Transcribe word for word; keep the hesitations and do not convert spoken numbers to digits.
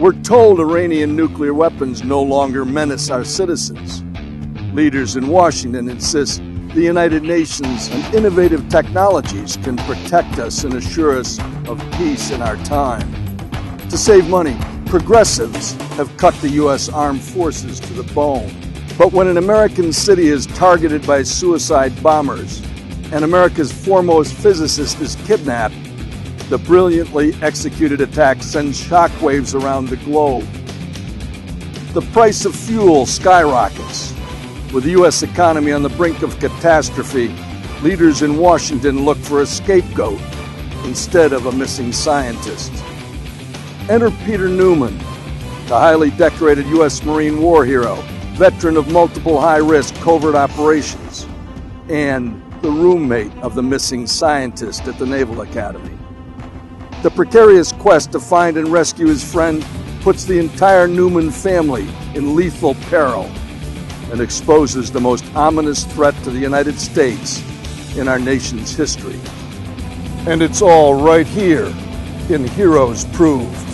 We're told Iranian nuclear weapons no longer menace our citizens. Leaders in Washington insist the United Nations and innovative technologies can protect us and assure us of peace in our time. To save money, progressives have cut the U S armed forces to the bone. But when an American city is targeted by suicide bombers and America's foremost physicist is kidnapped, the brilliantly executed attack sends shockwaves around the globe. The price of fuel skyrockets. With the U S economy on the brink of catastrophe, leaders in Washington look for a scapegoat instead of a missing scientist. Enter Peter Newman, the highly decorated U S Marine war hero, veteran of multiple high-risk covert operations, and the roommate of the missing scientist at the Naval Academy. The precarious quest to find and rescue his friend puts the entire Newman family in lethal peril and exposes the most ominous threat to the United States in our nation's history. And it's all right here in Heroes Proved.